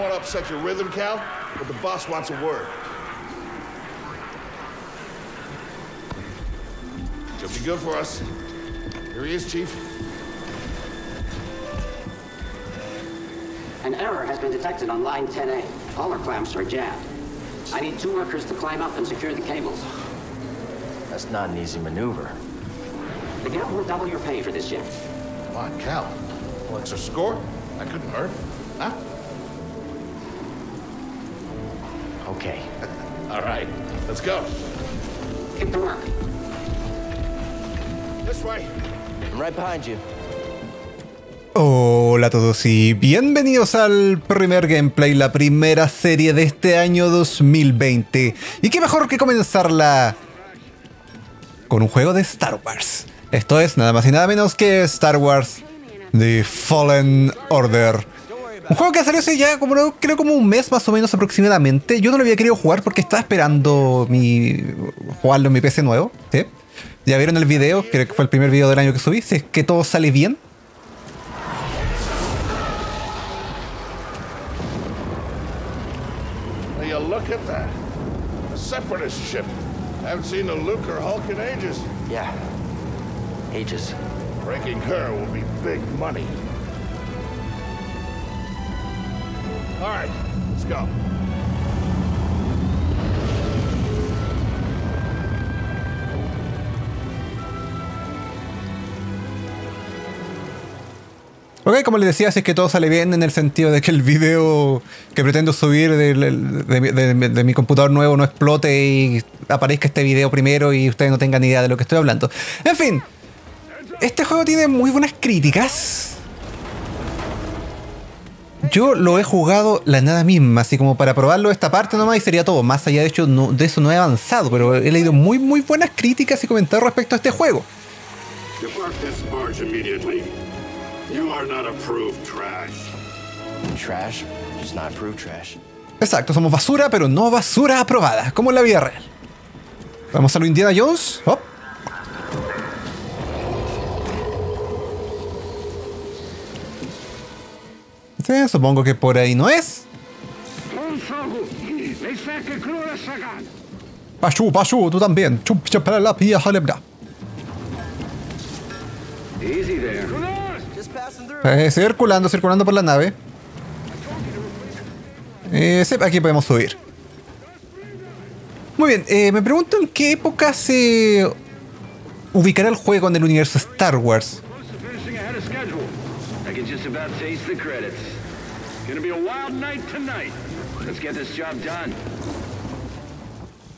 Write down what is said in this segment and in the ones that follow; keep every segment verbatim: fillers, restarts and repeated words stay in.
don't want to upset your rhythm, Cal, but the boss wants a word. Should be good for us. Here he is, Chief. An error has been detected on line ten A. All our clamps are jammed. I need two workers to climb up and secure the cables. That's not an easy maneuver. The Gal will double your pay for this shift. Come on, Cal. Well, it's a score. That couldn't hurt. Huh? Okay. All right. Let's go. Get to work. This way. I'm right behind you. Hola a todos y bienvenidos al primer gameplay, la primera serie de este año dos mil veinte. Y qué mejor que comenzarla con un juego de Star Wars. Esto es nada más y nada menos que Star Wars The Fallen Order. Un juego que salió hace ya como no, creo como un mes más o menos aproximadamente. Yo no lo había querido jugar porque estaba esperando mi jugarlo en mi P C nuevo, ¿sí? Ya vieron el video, creo que fue el primer video del año que subí, si es que todo sale bien. Look at that. A separatist ship. I haven't seen a Luke or Hulk in ages. Yeah. Ages. Breaking her will be big money. All right, let's go. Ok, como les decía, si es que todo sale bien en el sentido de que el video que pretendo subir de, de, de, de, de mi computador nuevo no explote y aparezca este video primero y ustedes no tengan idea de lo que estoy hablando. En fin, este juego tiene muy buenas críticas. Yo lo he jugado la nada misma, así como para probarlo esta parte nomás y sería todo. Más allá de, hecho, no, de eso no he avanzado, pero he leído muy muy buenas críticas y comentarios respecto a este juego. You are not approved trash. Trash, just not approved trash. Exacto, somos basura, pero no basura aprobada, como en la vida real. Vamos a lo Indiana Jones. Oh. Sí, supongo que por ahí no es. Pashu, Pashu, tú también. Chup, chup, para la pía, jalebra. Easy there. Eh, circulando, circulando por la nave. Eh, aquí podemos subir. Muy bien, eh, me pregunto en qué época se ubicará el juego en el universo Star Wars.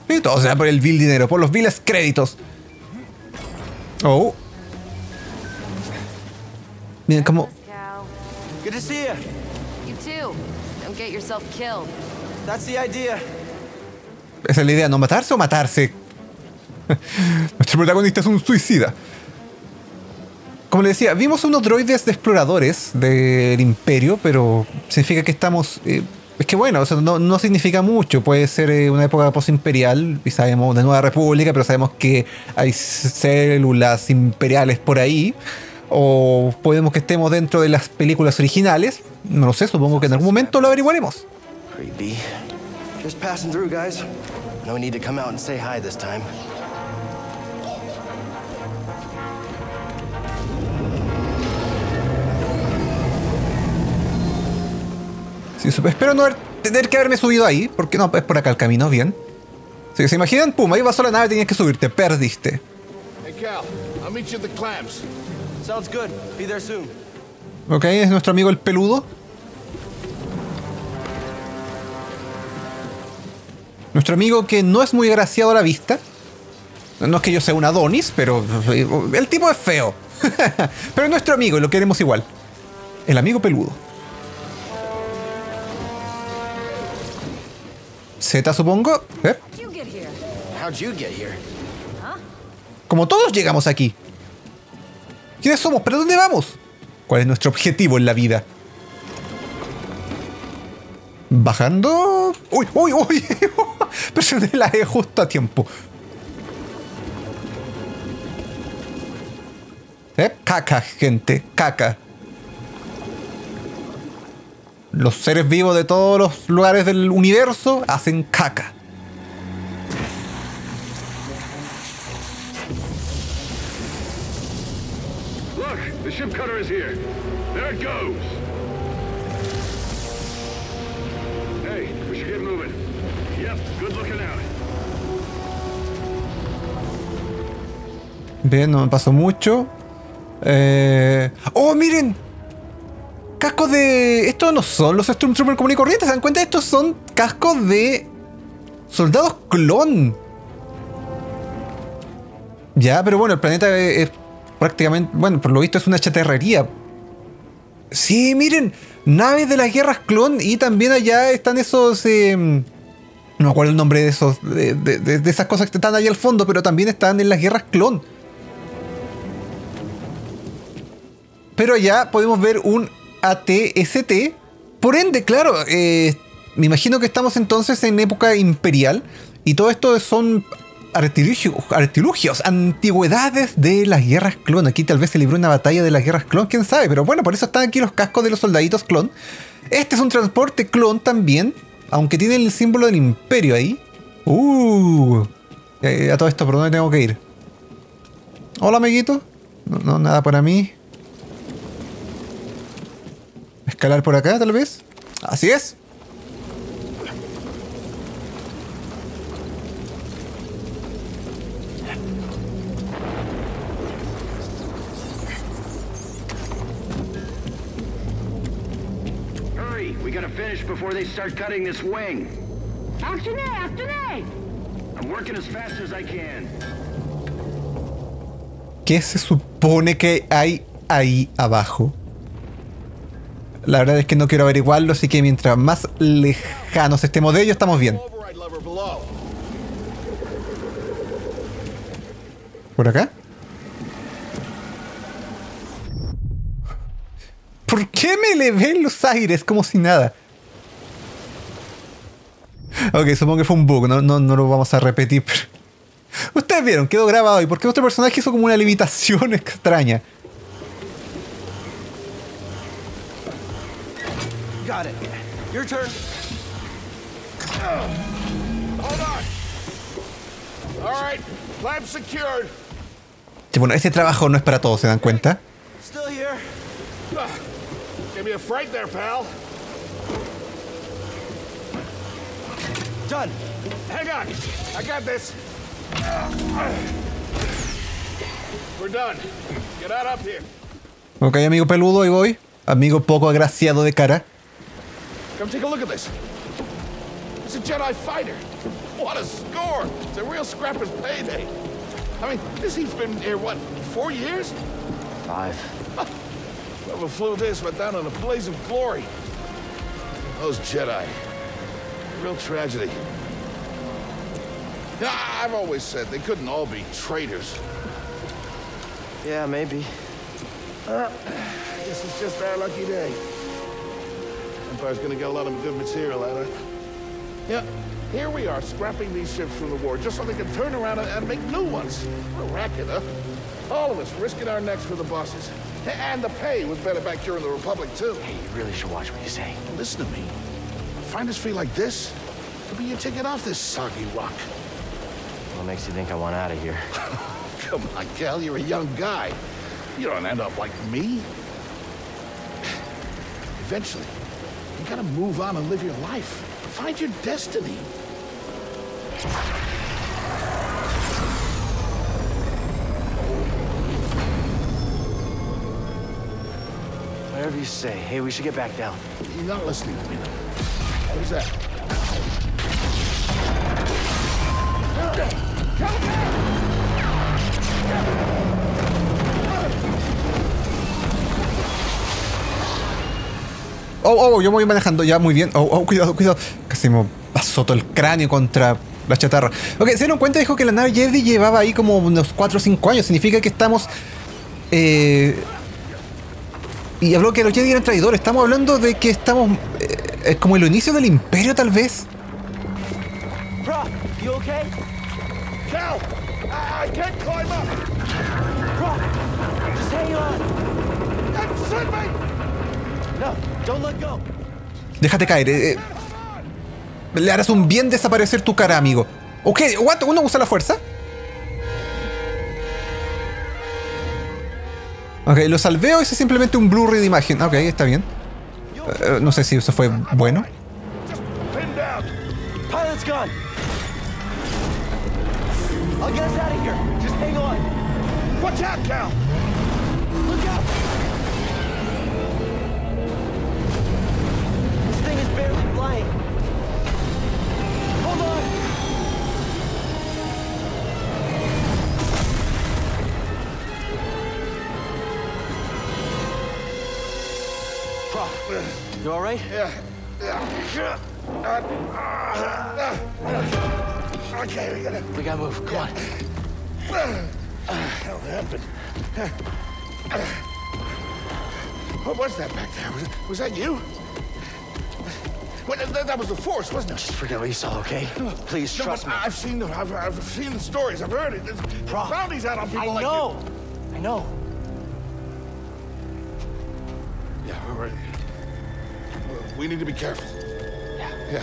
Y todo será por el vil dinero, por los viles créditos. Oh. Miren cómo... Good to see you. You too. Don't get yourself killed. That's the idea. Esa es la idea, no matarse o matarse. Nuestro protagonista es un suicida. Como les decía, vimos unos droides de exploradores del Imperio, pero significa que estamos... Eh, es que bueno, o sea, no, no significa mucho. Puede ser eh, una época postimperial y sabemos una nueva república, pero sabemos que hay células imperiales por ahí. O podemos que estemos dentro de las películas originales. No lo sé, supongo que en algún momento lo averiguaremos. Creepy. Just passing through, guys. No need to come out and say hi this time. Sí, espero no haber, tener que haberme subido ahí, porque no, es por acá el camino, bien. Si se imaginan, pum, ahí pasó la nave, tenías que subirte, perdiste. Hey Cal, I'll meet you at the clamps. Sounds good. Be there soon. Ok, es nuestro amigo el peludo. Nuestro amigo que no es muy agraciado a la vista. No es que yo sea un Adonis, pero el tipo es feo. Pero es nuestro amigo y lo queremos igual. El amigo peludo. Z, supongo. ¿Eh? Como todos llegamos aquí. ¿Quiénes somos? ¿Pero dónde vamos? ¿Cuál es nuestro objetivo en la vida? ¿Bajando? ¡Uy, uy, uy! Presioné la E justo a tiempo. ¿Eh? Caca, gente. Caca. Los seres vivos de todos los lugares del universo hacen caca. Look, the ship cutter is here. There it goes. Hey, we should get moving. Yep, good looking out. Bien, no me pasó mucho. Eh... ¡Oh, miren! Cascos de... Estos no son los Stormtroopers comunes y corrientes. ¿Se dan cuenta? Estos son cascos de... soldados clon. Ya, pero bueno, el planeta es, es prácticamente... Bueno, por lo visto es una chatarrería. Sí, miren. Naves de las guerras clon. Y también allá están esos... Eh... No me acuerdo el nombre de esos... De, de, de, de esas cosas que están ahí al fondo. Pero también están en las guerras clon. Pero allá podemos ver un... A T S T, por ende, claro, eh, me imagino que estamos entonces en época imperial y todo esto son artilugios, artilugios, antigüedades de las guerras clon. Aquí tal vez se libró una batalla de las guerras clon, quién sabe, pero bueno, por eso están aquí los cascos de los soldaditos clon. Este es un transporte clon también, aunque tiene el símbolo del imperio ahí. Uh, eh, a todo esto, ¿por dónde tengo que ir? Hola, amiguito. No, no, nada para mí. Escalar por acá, tal vez. Así es. Hurry, we gotta finish before they start cutting this wing. Action A, action A. I'm working as fast as I can. ¿Qué se supone que hay ahí abajo? La verdad es que no quiero averiguarlo, así que mientras más lejanos estemos de ellos, estamos bien. ¿Por acá? ¿Por qué me elevé en los aires como si nada? Ok, supongo que fue un bug, no, no, no lo vamos a repetir. Pero... Ustedes vieron, quedó grabado. ¿Y por qué nuestro personaje hizo como una levitación extraña? Got it. Your turn. Hold on. All right. Lab secured. Sí, bueno, este trabajo no es para todos, ¿se dan cuenta? Still here. Give me a fright there, pal. Done. Hang on. I got this. We're done. Get out up here. Okay, amigo peludo, ahí voy. Amigo poco agraciado de cara. Come take a look at this. It's a Jedi fighter. What a score! It's a real scrapper's payday. I mean, this he's been here what, four years? Five. Whoever flew this went down in a blaze of glory. Those Jedi, real tragedy. You know, I've always said they couldn't all be traitors. Yeah, maybe. Uh, this is just our lucky day. Empire's gonna get a lot of good material out of it. Yeah, here we are, scrapping these ships from the war, just so they can turn around and, and make new ones. We're racking, huh? All of us risking our necks for the bosses. And the pay was better back during the Republic, too. Hey, you really should watch what you say. Listen to me. Find us free like this, could be your ticket off this soggy rock. What makes you think I want out of here? Come on, Cal, you're a young guy. You don't end up like me. Eventually. You gotta move on and live your life. Find your destiny. Whatever you say. Hey, we should get back down. You're not listening to me, though. Who's that? Come back! Oh, oh, yo me voy manejando ya, muy bien. Oh, oh, cuidado, cuidado. Casi me pasó todo el cráneo contra la chatarra. Ok, se dieron cuenta, dijo que la nave Jedi llevaba ahí como unos cuatro o cinco años. Significa que estamos... Eh, y habló que los Jedi eran traidores. Estamos hablando de que estamos... Eh, es como el inicio del Imperio, tal vez. Brock, ¿estás okay? Cal, I can't climb up. Brock, just hang on. That should be... No, don't let go. Déjate caer. Eh, eh. Le harás un bien desaparecer tu cara, amigo. Ok, aguanta. ¿Uno usa la fuerza? Ok, lo salveo. Ese es simplemente un blurry de imagen. Ok, está bien. Uh, no sé si eso fue bueno. You all right? Yeah. Okay, we gotta. We gotta move. Come yeah. on. Hell, that happened. What was that back there? Was, was that you? What, that, that was the Force, wasn't it? Just forget what you saw, okay? Please no, trust me. I've seen the. I've, I've seen the stories. I've heard it. There's bounties out on people like you. I know. I know. Yeah, we're ready. We need to be careful. Yeah. Yeah.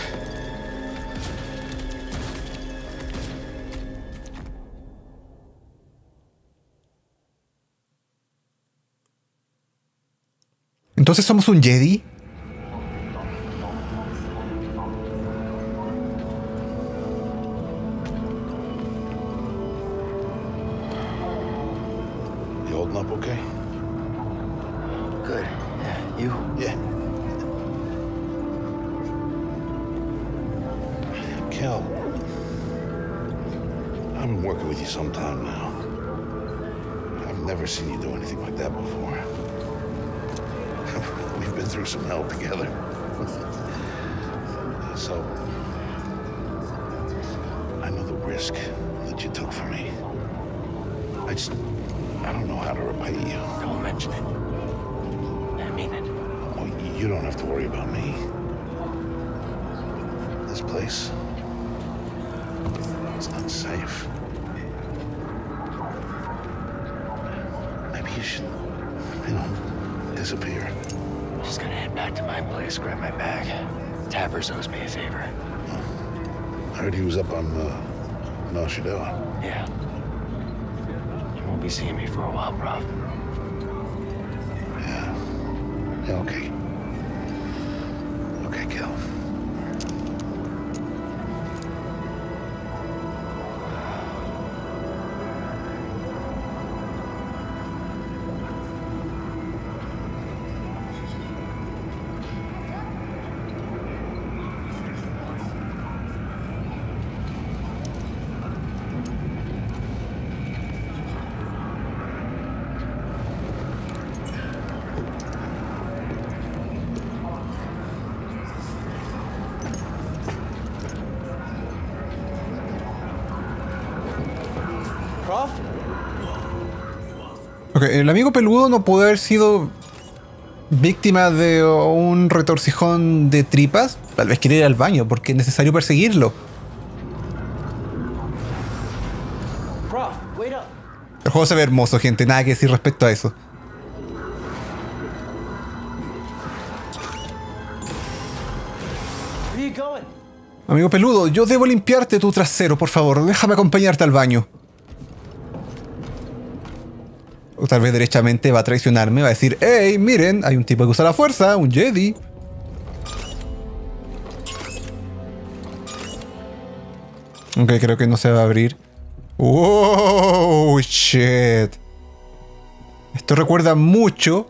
Entonces somos un Jedi. You holding up okay? Good. Yeah. You? Yeah. Cal, I've been working with you some time now. I've never seen you do anything like that before. We've been through some hell together. So, I know the risk that you took for me. I just, I don't know how to repay you. Don't mention it. I mean it. Well, you don't have to worry about me. This place. It's not safe. Maybe you should, you know, disappear. I'm just gonna head back to my place, grab my bag. Tappers owes me a favor. Oh. I heard he was up on uh, Nar Shaddaa. Yeah. You won't be seeing me for a while, bro. Yeah. Yeah, okay. Okay, Cal. Okay, el amigo peludo no pudo haber sido víctima de un retorcijón de tripas. Tal vez quiere ir al baño porque es necesario perseguirlo. El juego se ve hermoso, gente. Nada que decir respecto a eso. Amigo peludo, yo debo limpiarte tu trasero, por favor. Déjame acompañarte al baño. O tal vez derechamente va a traicionarme, va a decir: hey, miren, hay un tipo que usa la fuerza, un Jedi. Ok, creo que no se va a abrir. ¡Wow! ¡Shit! Esto recuerda mucho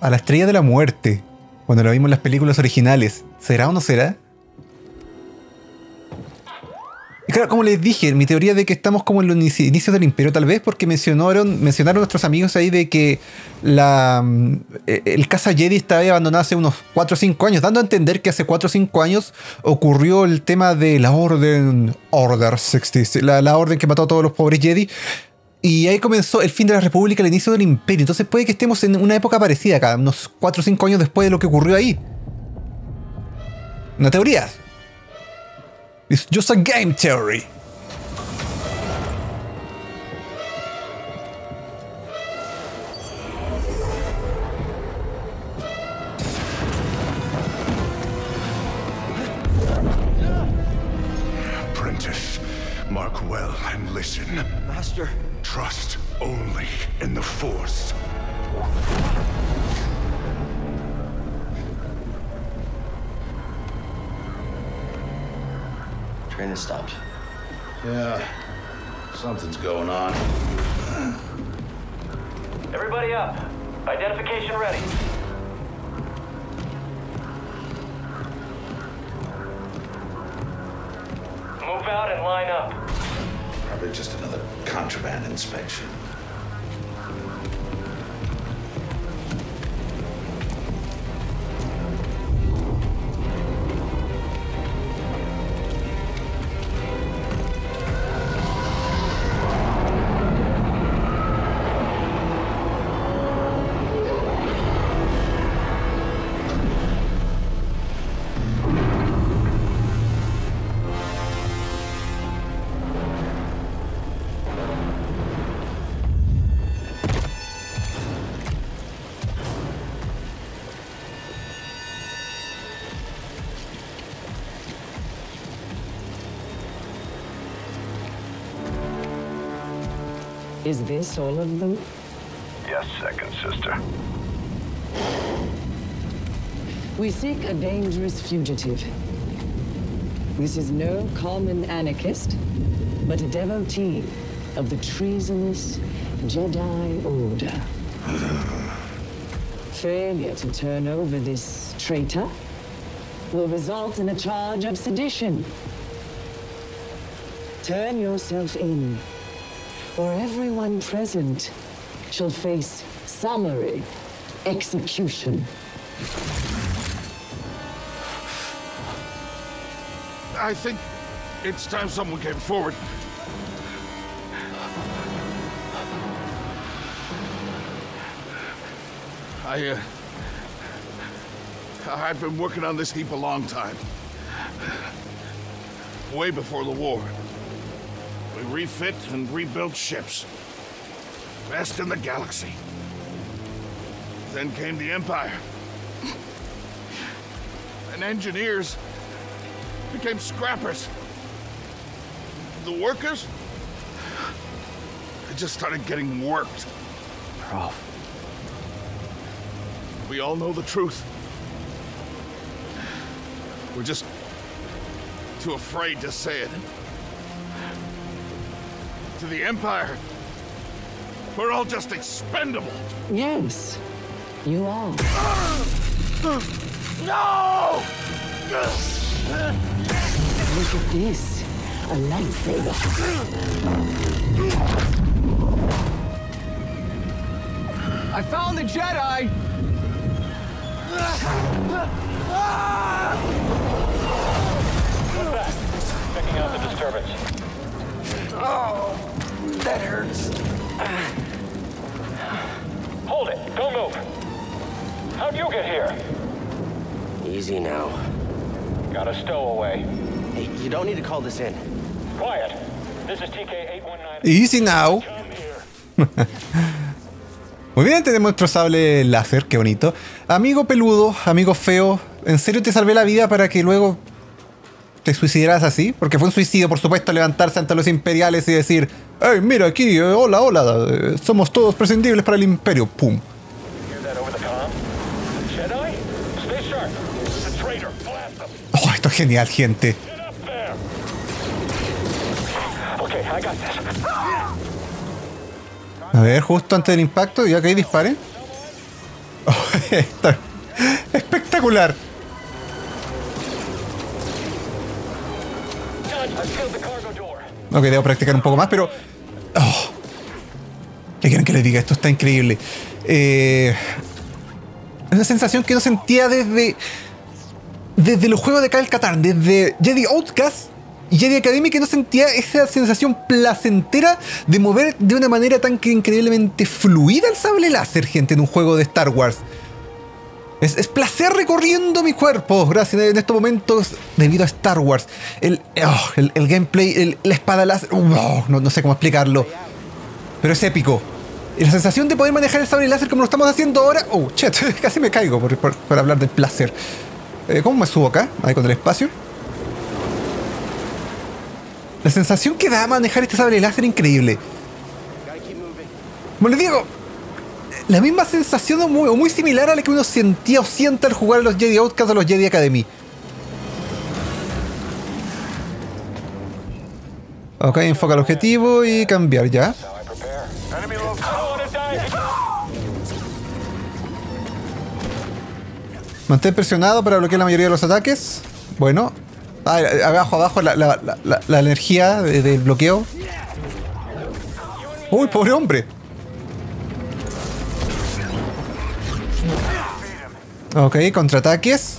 a la Estrella de la Muerte, cuando lo vimos en las películas originales. ¿Será o no será? Claro, como les dije, mi teoría de que estamos como en los inicios del Imperio, tal vez porque mencionaron, mencionaron nuestros amigos ahí de que la, el Casa Jedi estaba abandonado hace unos cuatro o cinco años, dando a entender que hace cuatro o cinco años ocurrió el tema de la Orden Order sesenta y seis, la, la orden que mató a todos los pobres Jedi, y ahí comenzó el fin de la República, el inicio del Imperio. Entonces puede que estemos en una época parecida acá, unos cuatro o cinco años después de lo que ocurrió ahí. Una teoría. It's just a game theory. Look well and listen. Master. Trust only in the Force. Train has stopped. Yeah. Something's going on. Everybody up. Identification ready. Move out and line up. Probably just another contraband inspection. Is this all of them? Yes, Second Sister. We seek a dangerous fugitive. This is no common anarchist, but a devotee of the treasonous Jedi Order. Failure to turn over this traitor will result in a charge of sedition. Turn yourself in, or everyone present shall face summary execution. I think it's time someone came forward. I, uh... I've been working on this heap a long time. Way before the war. We refit and rebuilt ships. Best in the galaxy. Then came the Empire. And engineers became scrappers. The workers? They just started getting worked. Prof. We all know the truth. We're just too afraid to say it. To the Empire. We're all just expendable. Yes, you are. No! Look at this. A lightsaber. I found the Jedi! Look back. Checking out the disturbance. Oh, that hurts. Hold it. Don't move. How'd you get here? Easy now. Got a stowaway. Hey, you don't need to call this in. Quiet. This is T K eight one nine. Easy now. Muy bien, tenemos nuestro sable láser. Qué bonito. Amigo peludo, amigo feo. ¿En serio te salvé la vida para que luego te suicidarás así? Porque fue un suicidio, por supuesto, levantarse ante los imperiales y decir: ¡Hey, mira aquí! Eh, ¡Hola, hola! Eh, somos todos prescindibles para el Imperio. ¡Pum! ¡Oh, esto es genial, gente! A ver, justo antes del impacto, ya que ahí disparen. Oh, está espectacular. Ok, debo practicar un poco más, pero... Oh, ¿qué quieren que les diga? Esto está increíble. Eh, es una sensación que yo sentía desde... Desde los juegos de Kyle Katarn, desde Jedi Outcast y Jedi Academy, que no sentía esa sensación placentera de mover de una manera tan que increíblemente fluida el sable láser, gente, en un juego de Star Wars. Es, es placer recorriendo mi cuerpo, gracias en estos momentos, debido a Star Wars. El, oh, el, el gameplay, el, la espada láser, oh, no, no sé cómo explicarlo, pero es épico. Y la sensación de poder manejar el sable láser como lo estamos haciendo ahora... Oh, chet, casi me caigo por, por, por hablar del placer. Eh, ¿Cómo me subo acá? Ahí con el espacio. La sensación que da manejar este sable láser increíble. Como les digo, la misma sensación o muy, muy similar a la que uno sentía o sienta al jugar a los Jedi Outcast o los Jedi Academy. Ok, enfoca el objetivo y cambiar ya. Mantén presionado para bloquear la mayoría de los ataques. Bueno. Ah, abajo, abajo la, la, la, la energía de, del bloqueo. ¡Uy, pobre hombre! Ok, contraataques.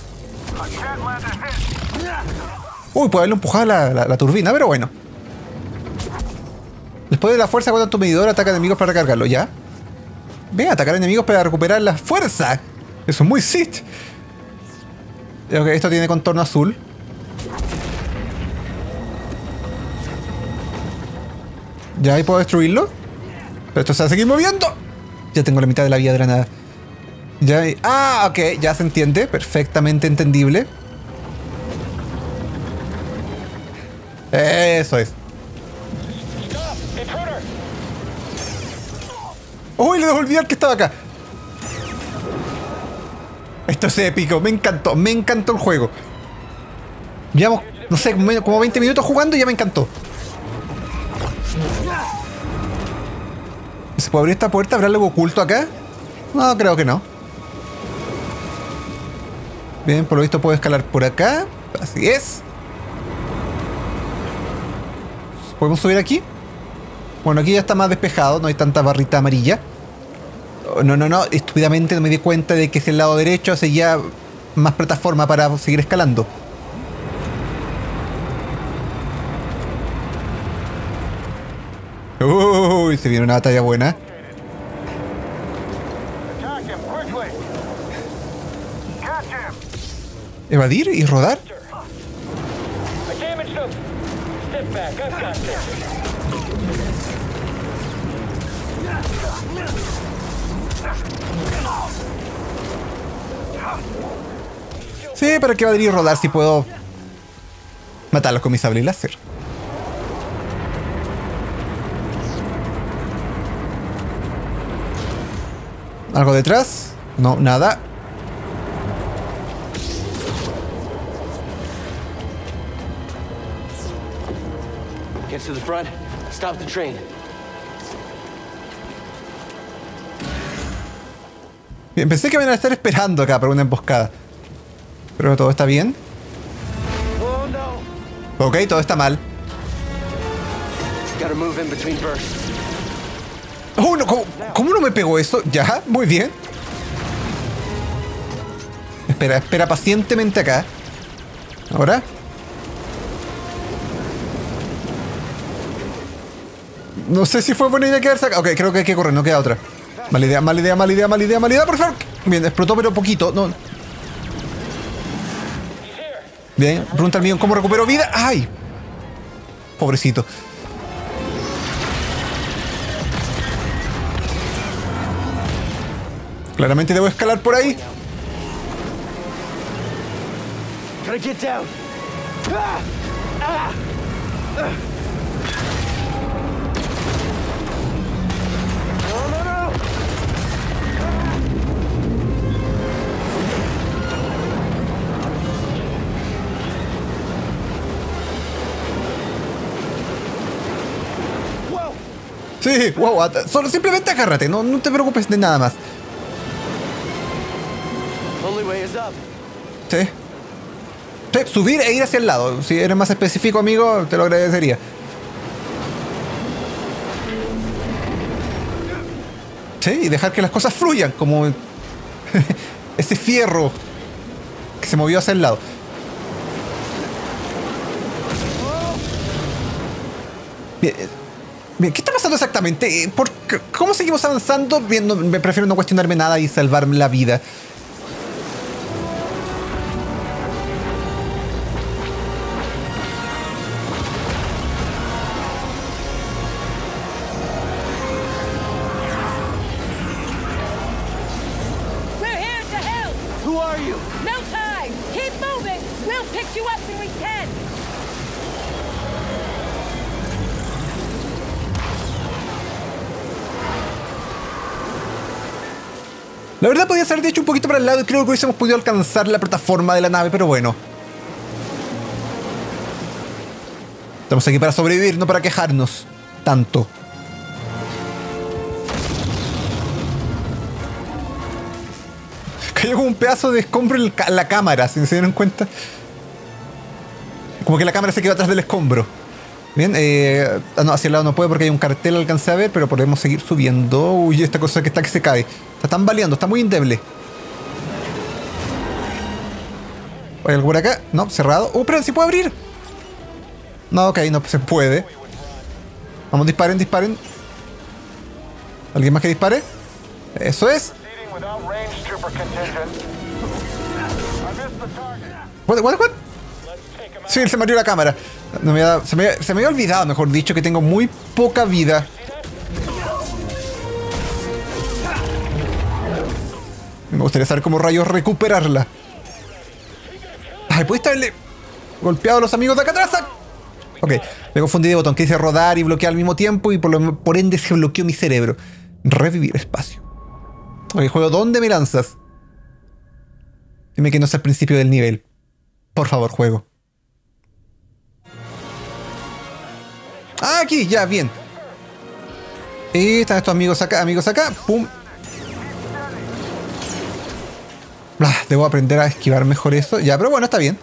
Uy, puede haberle empujado la, la, la turbina, pero bueno. Después de la fuerza, cuando tu medidor ataca enemigos para recargarlo, ¿ya? Ven a atacar enemigos para recuperar la fuerza. Eso es muy Sith. Ok, esto tiene contorno azul. Ya ahí puedo destruirlo. Pero esto se va a seguir moviendo. Ya tengo la mitad de la vida drenada. Ya, ah, ok, ya se entiende. Perfectamente entendible. Eso es. ¡Uy! Le dejé olvidar que estaba acá. Esto es épico. Me encantó. Me encantó el juego. Llevamos, no sé, como veinte minutos jugando y ya me encantó. ¿Se puede abrir esta puerta? ¿Habrá algo oculto acá? No, creo que no. Bien, por lo visto puedo escalar por acá. Así es. ¿Podemos subir aquí? Bueno, aquí ya está más despejado. No hay tanta barrita amarilla. No, no, no. Estúpidamente no me di cuenta de que es el lado derecho. Seguía más plataforma para seguir escalando. Uy, se viene una batalla buena. ¿Evadir y rodar? Sí, pero ¿qué evadir y rodar si puedo matarlos con mi sable láser? ¿Algo detrás? No, nada. To the front. Stop the train. Bien, pensé que me iban a estar esperando acá para una emboscada. Pero todo está bien. Oh, no. Ok, todo está mal. Oh, no, ¿cómo, ¿Cómo no me pegó eso? Ya, muy bien. Espera, espera pacientemente acá. Ahora. No sé si fue buena idea quedar sacado. Ok, creo que hay que correr, no queda otra. Mala idea, mala idea, mala idea, mala idea, mala idea, por favor. Bien, explotó, pero poquito. No. Bien, pregunta al mío, ¿cómo recupero vida? ¡Ay! Pobrecito. Claramente debo escalar por ahí. Sí, wow, solo simplemente agárrate, no, no te preocupes de nada más. Sí. Sí, subir e ir hacia el lado. Si eres más específico, amigo, te lo agradecería. Sí, y dejar que las cosas fluyan, como ese fierro que se movió hacia el lado. Bien. Bien, ¿qué está pasando exactamente? ¿Por qué? ¿Cómo seguimos avanzando? Bien, no, me prefiero no cuestionarme nada y salvarme la vida. La verdad podía ser de hecho un poquito para el lado y creo que hubiésemos podido alcanzar la plataforma de la nave, pero bueno. Estamos aquí para sobrevivir, no para quejarnos tanto. Cayó como un pedazo de escombro en la cámara, si se dieron cuenta. Como que la cámara se quedó atrás del escombro. Bien, eh, no, hacia el lado no puede porque hay un cartel, alcancé a ver, pero podemos seguir subiendo. Uy, esta cosa que está que se cae. Está tan tambaleando, está muy endeble. ¿Hay algo por acá? No, cerrado. ¡Uh, pero sí puede abrir! No, ok, no se puede. Vamos, disparen, disparen. ¿Alguien más que dispare? Eso es. What, what, what? Sí, se me abrió la cámara. No me había, se, me, se me había olvidado, mejor dicho, que tengo muy poca vida. Me gustaría saber cómo rayos recuperarla. Ay, ¿pudiste haberle golpeado a los amigos de acá atrás? Ok, me confundí de botón, que dice rodar y bloquear al mismo tiempo y por, lo, por ende se bloqueó mi cerebro. Revivir espacio. Ok, juego, ¿dónde me lanzas? Dime que no es al principio del nivel. Por favor, juego. Ah, aquí, ya, bien. Y están estos amigos acá, amigos acá. Pum. Blah, debo aprender a esquivar mejor eso. Ya, pero bueno, está bien.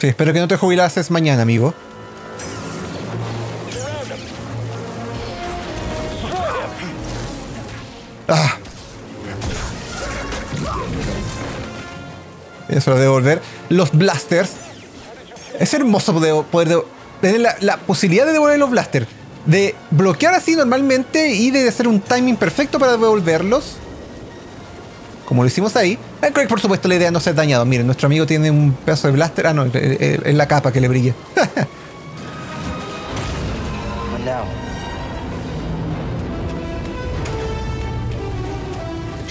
Sí, espero que no te jubilases mañana, amigo. Ah. Eso lo debo volver. Los blasters. Es hermoso poder de, tener la, la posibilidad de devolver los blasters. De bloquear así normalmente y de hacer un timing perfecto para devolverlos. Como lo hicimos ahí. Ah, creo que por supuesto la idea no ser dañado. Miren, nuestro amigo tiene un pedazo de blaster. Ah, no, es la capa que le brilla.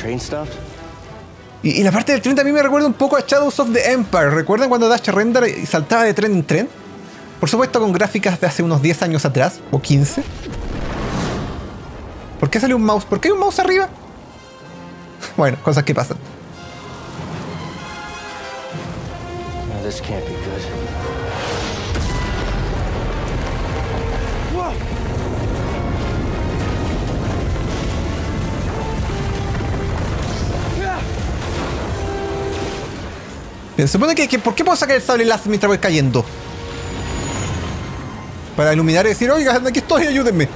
¿Train stuff? Y, y la parte del tren también me recuerda un poco a Shadows of the Empire. ¿Recuerdan cuando Dash Render saltaba de tren en tren? Por supuesto con gráficas de hace unos diez años atrás, o quince. ¿Por qué salió un mouse? ¿Por qué hay un mouse arriba? Bueno, cosas que pasan. No, esto no puede ser bueno. ¡Wow! Se supone que, que... ¿Por qué puedo sacar el sable láser mientras voy cayendo? Para iluminar y decir, oiga, aquí estoy, ayúdenme.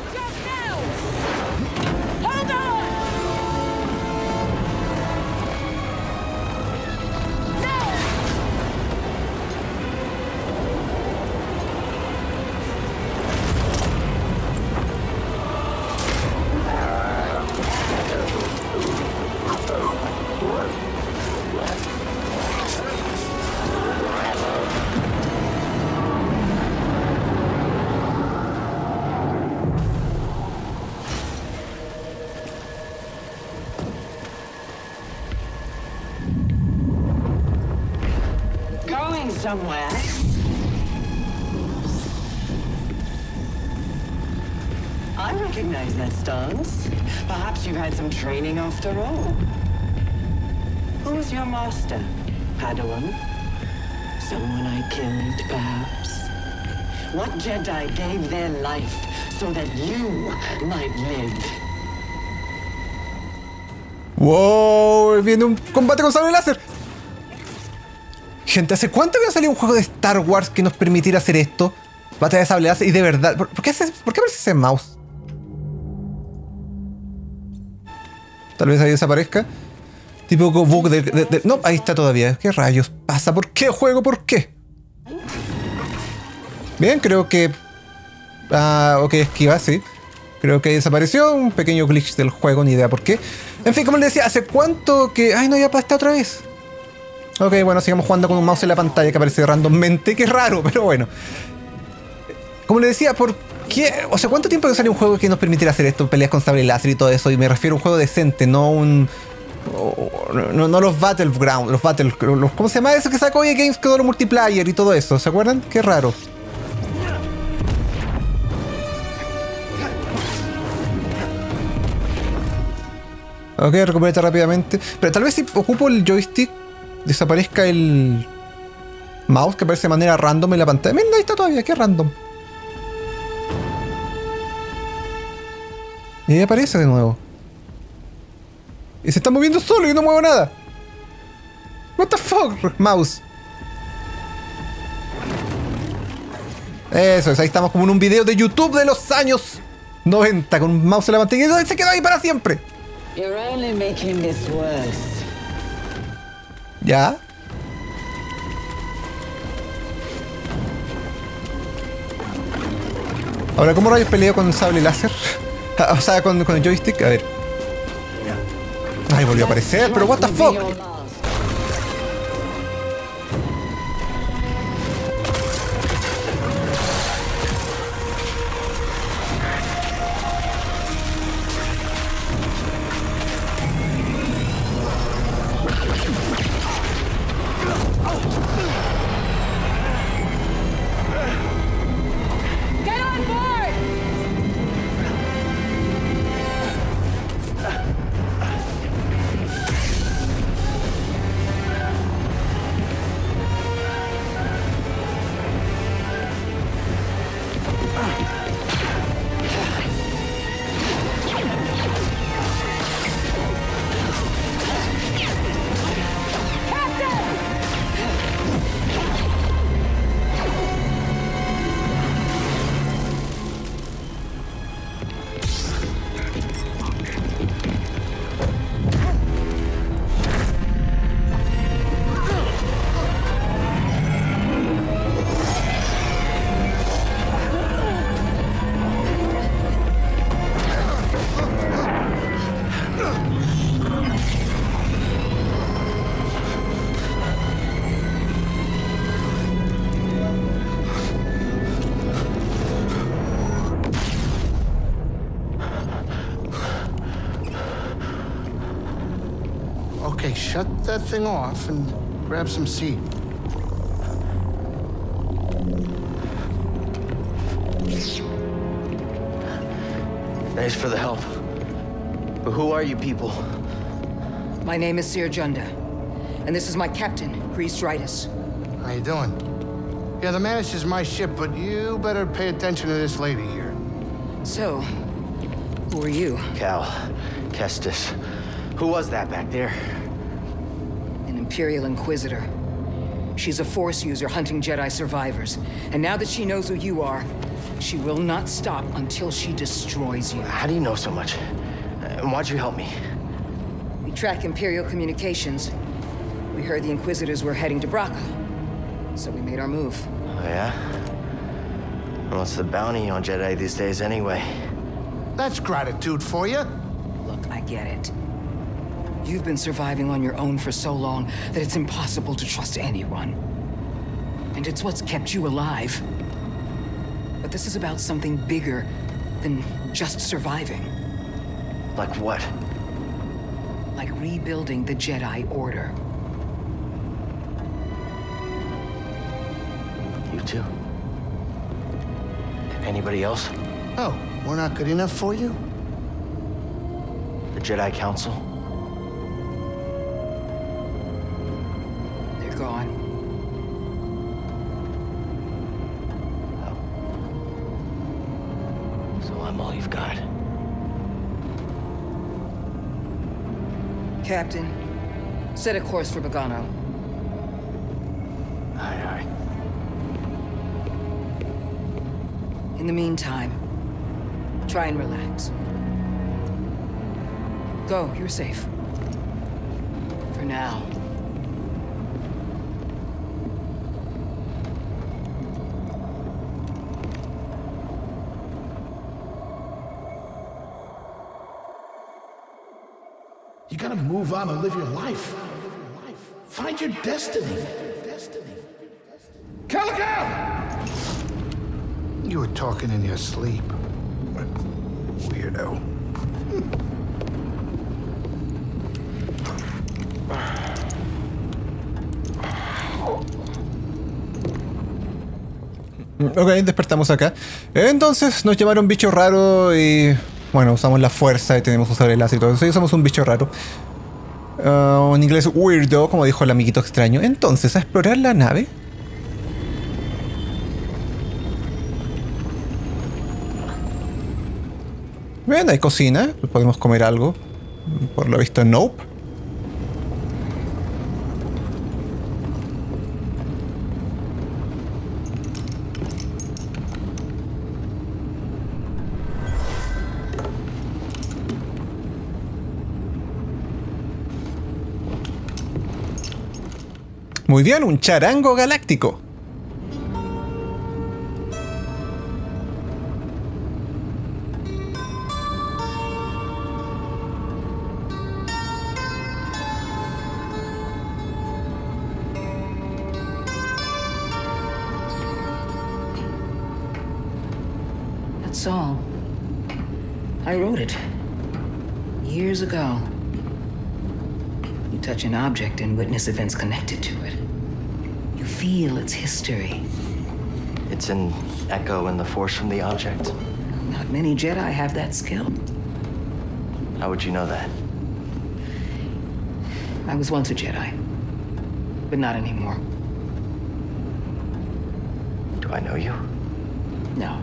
After all, who was your master? Padawan? Someone I killed, perhaps? What Jedi gave their life so that you might live? Wow, viene un combate con sable láser. Gente, ¿hace cuánto había salido un juego de Star Wars que nos permitiera hacer esto? Batalla de sable láser y de verdad, ¿por, por qué haces, por qué aparece ese mouse? Tal vez ahí desaparezca. Tipo bug de, de, de... No, ahí está todavía. ¿Qué rayos pasa? ¿Por qué juego? ¿Por qué? Bien, creo que... Ah, ok, esquiva, sí. Creo que ahí desapareció. Un pequeño glitch del juego, ni idea por qué. En fin, como les decía, ¿hace cuánto que...? Ay, no, ya está otra vez. Ok, bueno, sigamos jugando con un mouse en la pantalla que aparece randommente. Qué raro, pero bueno. Como les decía, por... ¿Qué? O sea, ¿cuánto tiempo que sale un juego que nos permitiera hacer esto? Peleas con sable láser y todo eso. Y me refiero a un juego decente, no un... No, no los Battleground, los Battle... Los, ¿cómo se llama eso que sacó E A Games? Que todo lo multiplayer y todo eso, ¿se acuerdan? Qué raro. Ok, recuperate rápidamente. Pero tal vez si ocupo el joystick, desaparezca el mouse que aparece de manera random en la pantalla. Mira, ahí está todavía, qué random. Y ahí aparece de nuevo. Y se está moviendo solo y no muevo nada. What the fuck, mouse. Eso es, ahí estamos como en un video de YouTube de los años noventa con un mouse en la pantalla y se quedó ahí para siempre. You're only making this worse. Ya. Ahora, ¿cómo rayos peleo con el sable láser? O sea, con, con el joystick, a ver. Ay, volvió a aparecer, pero what the fuck. Shut that thing off and grab some seed. Thanks for the help. But who are you people? My name is Sir Junda, and this is my captain, Priest Ritus. How you doing? Yeah, the Mantis is my ship, but you better pay attention to this lady here. So, who are you? Cal Kestis. Who was that back there? Imperial Inquisitor. She's a Force user hunting Jedi survivors, and now that she knows who you are, she will not stop until she destroys you. How do you know so much? And why'd you help me? We track Imperial communications. We heard the Inquisitors were heading to Bracca, so we made our move. Oh yeah? What's the bounty on Jedi these days anyway? That's gratitude for you. Look, I get it. You've been surviving on your own for so long that it's impossible to trust anyone. And it's what's kept you alive. But this is about something bigger than just surviving. Like what? Like rebuilding the Jedi Order. You too? Anybody else? Oh, we're not good enough for you? The Jedi Council? Captain, set a course for Bogano. Aye, aye. In the meantime, try and relax. Go, you're safe. For now. You gotta move on and live your life. Find your destiny. Calico! You were talking in your sleep. Weirdo. Ok, despertamos acá. Entonces nos llamaron bicho raro y Bueno, usamos la fuerza y tenemos un sable láser y todo eso. Y usamos un bicho raro. Uh, en inglés, weirdo, como dijo el amiguito extraño. Entonces, a explorar la nave. Bueno, hay cocina. Podemos comer algo. Por lo visto, nope. Muy bien, un charango galáctico. That's all. I wrote it years ago. You touch an object and witness events connected to it. You feel its history. It's an echo in the force from the object. Not many Jedi have that skill. How would you know that? I was once a Jedi, but not anymore. Do I know you? No,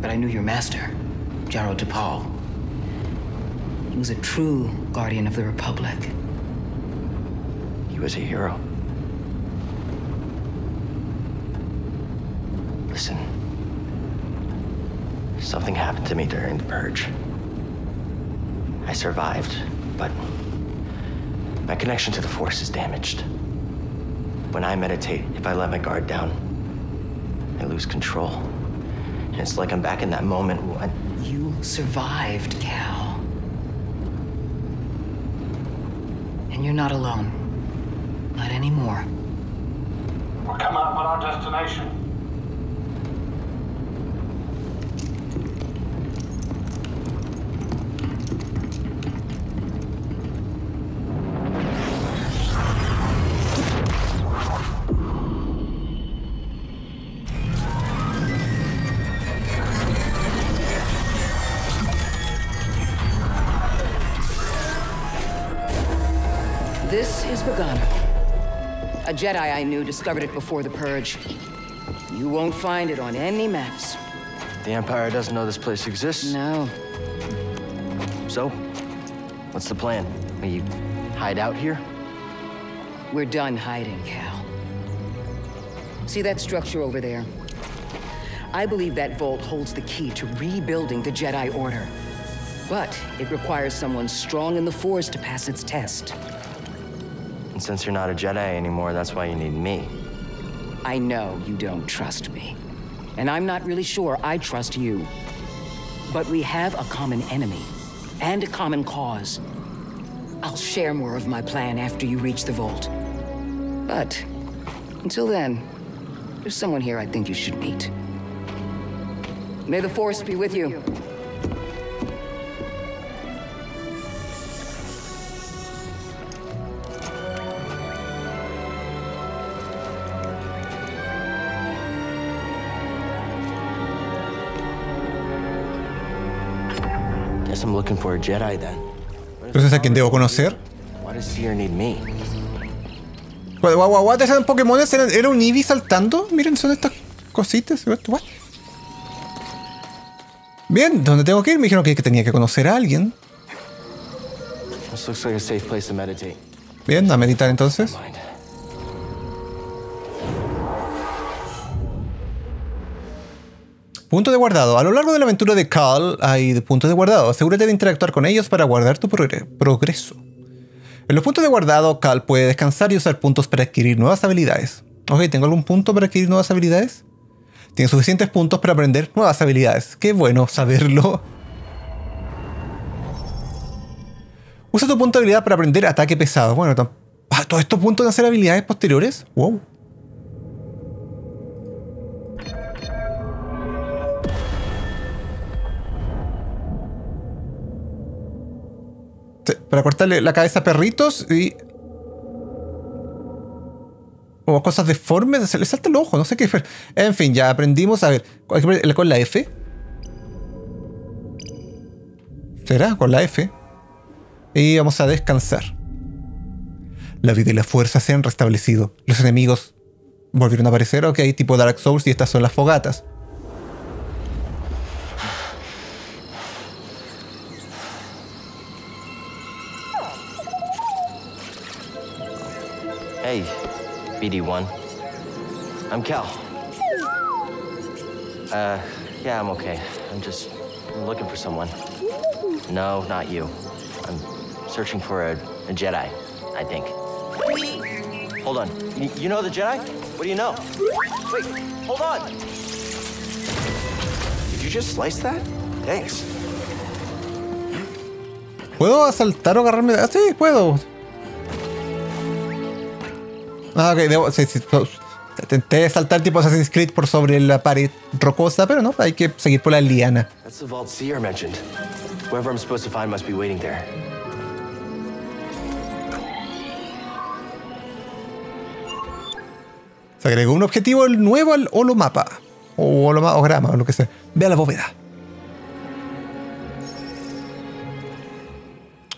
but I knew your master, Jaro Dupall. He was a true guardian of the Republic. He was a hero. Listen, something happened to me during the purge. I survived, but my connection to the Force is damaged. When I meditate, if I let my guard down, I lose control. And it's like I'm back in that moment when... You survived, Cal. And you're not alone. Not anymore. We're coming up on our destination. Bogano. A Jedi I knew discovered it before the Purge. You won't find it on any maps. The Empire doesn't know this place exists? No. So, what's the plan? We hide out here? We're done hiding, Cal. See that structure over there? I believe that vault holds the key to rebuilding the Jedi Order. But it requires someone strong in the Force to pass its test. And since you're not a Jedi anymore, that's why you need me. I know you don't trust me. And I'm not really sure I trust you. But we have a common enemy and a common cause. I'll share more of my plan after you reach the vault. But until then, there's someone here I think you should meet. May the Force be with you. Entonces, ¿a quién debo conocer? What, what, what, ¿eran Pokémon? ¿Era, ¿Era un Eevee saltando? Miren, son estas cositas. What? Bien, ¿dónde tengo que ir? Me dijeron que tenía que conocer a alguien. Bien, a meditar entonces. Punto de guardado. A lo largo de la aventura de Cal hay puntos de guardado. Asegúrate de interactuar con ellos para guardar tu progreso. En los puntos de guardado, Cal puede descansar y usar puntos para adquirir nuevas habilidades. Ok, ¿tengo algún punto para adquirir nuevas habilidades? Tiene suficientes puntos para aprender nuevas habilidades. Qué bueno saberlo. Usa tu punto de habilidad para aprender ataque pesado. Bueno, ¿todos estos puntos de hacer habilidades posteriores? Wow. Para cortarle la cabeza a perritos y... o cosas deformes. Se le salta el ojo, no sé qué. En fin, ya aprendimos. A ver, con la F. será con la F. Y vamos a descansar. La vida y la fuerza se han restablecido. Los enemigos volvieron a aparecer. Ok, tipo Dark Souls, y estas son las fogatas. Hey, B D one. I'm Cal. Uh, yeah, I'm okay. I'm just looking for someone. No, not you. I'm searching for a, a Jedi, I think. Hold on. Y- you know the Jedi? What do you know? Wait, hold on! Did you just slice that? Thanks. ¿Puedo asaltar o agarrarme? Ah, sí, puedo. Ah, ok, debo... Sí, sí, so, intenté saltar tipo Assassin's Creed por sobre la pared rocosa, pero no, hay que seguir por la liana. That's the vault Seer mentioned. Whoever I'm supposed to find must be waiting there. Se agregó un objetivo nuevo al holomapa. O holograma, o lo que sea. Ve a la bóveda.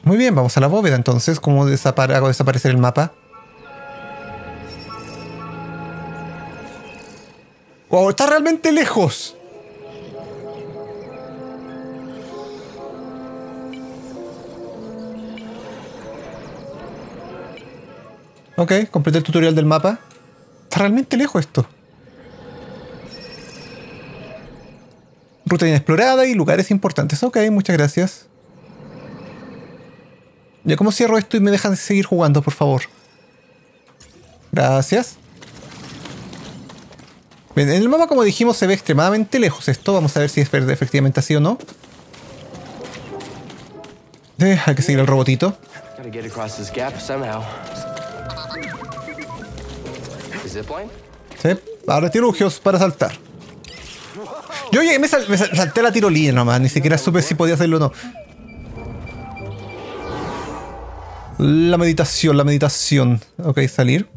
Muy bien, vamos a la bóveda entonces. ¿Cómo desapar- hago desaparecer el mapa? ¡Wow! ¡Está realmente lejos! Ok, completé el tutorial del mapa. Está realmente lejos esto. Ruta inexplorada y lugares importantes. Ok, muchas gracias. Ya, ¿cómo cierro esto y me dejan seguir jugando, por favor? Gracias. En el mapa, como dijimos, se ve extremadamente lejos esto. Vamos a ver si es verde, efectivamente así o no. Eh, hay que seguir al robotito. Sí, ahora tirugios para saltar. Yo llegué, me, sal, me salté la tirolina nomás. Ni siquiera supe si podía hacerlo o no. La meditación, la meditación. Ok, salir.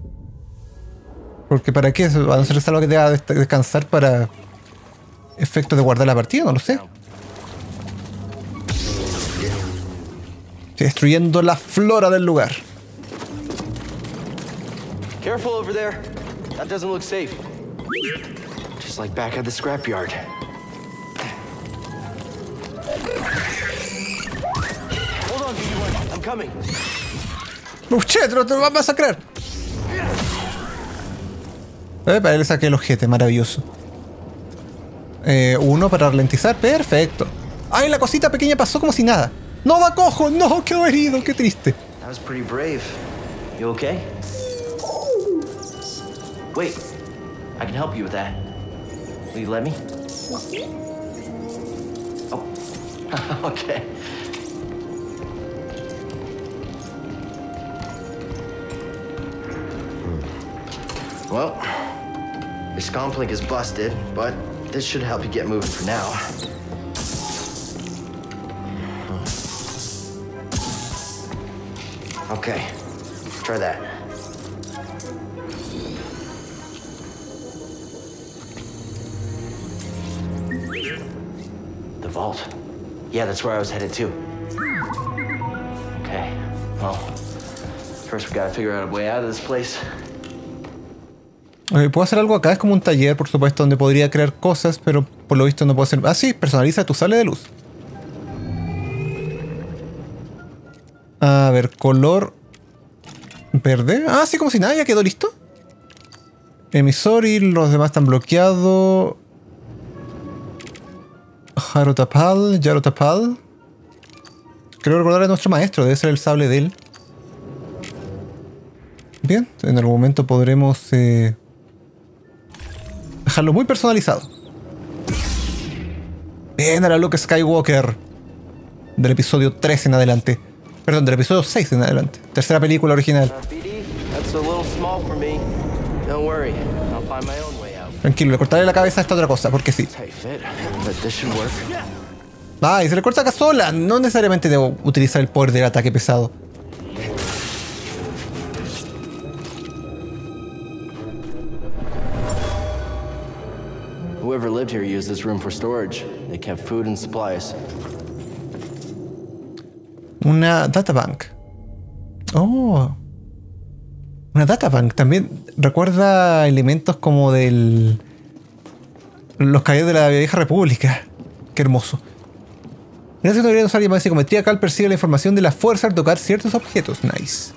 Porque para qué, a no ser algo que te haga descansar para efectos de guardar la partida, no lo sé. Estoy destruyendo la flora del lugar. Careful over there. That doesn't look safe. Just like back at the scrapyard. Hold on, B D one. I'm coming. ¡Muchachos, te lo vas a masacrar! Eh, para él saqué el ojete, maravilloso. Eh, uno para ralentizar, perfecto. ¡Ay, la cosita pequeña pasó como si nada! ¡No va cojo! ¡No, quedó herido! ¡Qué triste! That was pretty brave. You okay? Wait, I can help you with that. Will you let me? Oh, okay. Well, your scomplink is busted, but this should help you get moving for now. Okay, try that. The vault. Yeah, that's where I was headed to. Okay, well, first we gotta figure out a way out of this place. Okay, puedo hacer algo acá, es como un taller, por supuesto, donde podría crear cosas, pero por lo visto no puedo hacer... Ah, sí, personaliza tu sable de luz. A ver, color verde. Ah, sí, como si nada, ya quedó listo. Emisor y los demás están bloqueados. Jaro Tapal, Jaro Tapal. Creo recordar a nuestro maestro, debe ser el sable de él. Bien, en algún momento podremos... Eh, dejarlo muy personalizado. Bien, a la Luke Skywalker. Del episodio tres en adelante. Perdón, del episodio seis en adelante. Tercera película original. Tranquilo, le cortaré la cabeza a esta otra cosa, porque sí. Ah, y se le corta acá sola. No necesariamente debo utilizar el poder del ataque pesado. Whoever lived here used this room for storage. They kept food and supplies. una databank. Oh, una databank. También recuerda elementos como del... los caídos de la vieja república. Qué hermoso. En esta teoría de usar llamadas de psicometría, Cal percibe la información de la fuerza al tocar ciertos objetos. Nice.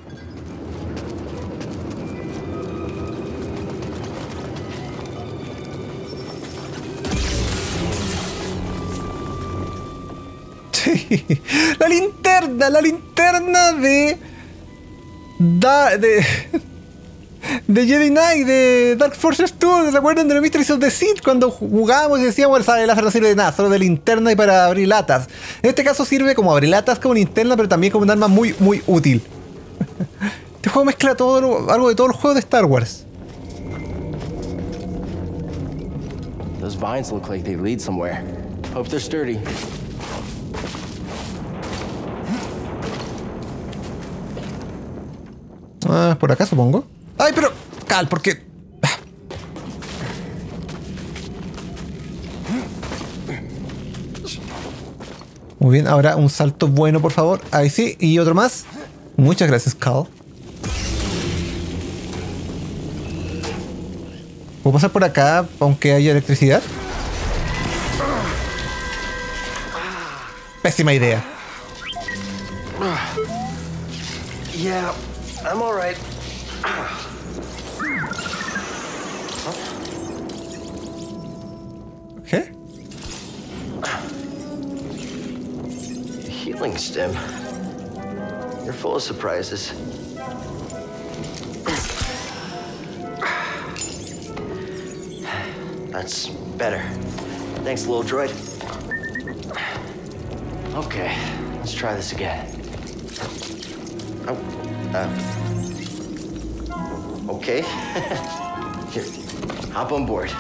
Sí. La linterna, la linterna de... Da, de... de Jedi Knight, de Dark Forces dos. ¿Se acuerdan de los Mysteries of the Sith? Cuando jugábamos y decíamos, el láser no sirve de nada, solo de linterna y para abrir latas. En este caso sirve como abrir latas, como linterna, pero también como un arma muy, muy útil. Este juego mezcla todo, algo de todos los juegos de Star Wars. Those vines look like they lead somewhere. Hope they're sturdy. Ah, por acá supongo. ¡Ay, pero! Cal, ¿por qué? Ah. Muy bien, ahora un salto bueno, por favor. Ahí sí, y otro más. Muchas gracias, Cal. ¿Puedo pasar por acá, aunque haya electricidad? Pésima idea. Yeah, I'm all right. Okay. Healing stem. You're full of surprises. That's better. Thanks, little droid. Okay, let's try this again. Oh, uh. Okay. Here, hop on board.